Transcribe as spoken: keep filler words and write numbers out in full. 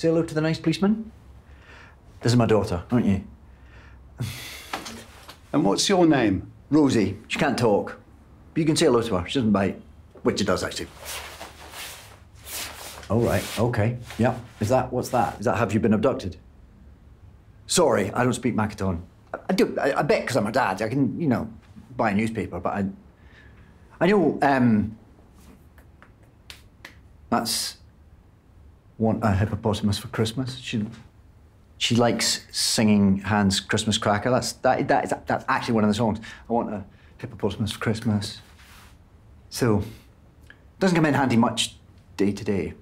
Say hello to the nice policeman. This is my daughter, aren't you? And what's your name? Rosie. She can't talk. But you can say hello to her. She doesn't bite. Which she does, actually. All right, OK. Yeah. Is that, what's that? Is that, have you been abducted? Sorry, I don't speak Makaton. I, I do, I, I bet, because I'm a dad. I can, you know, buy a newspaper, but I... I know, um... that's... want a hippopotamus for Christmas. She, she likes singing Hans' Christmas Cracker. That's, that, that is, that's actually one of the songs. I want a hippopotamus for Christmas. So, doesn't come in handy much day to day.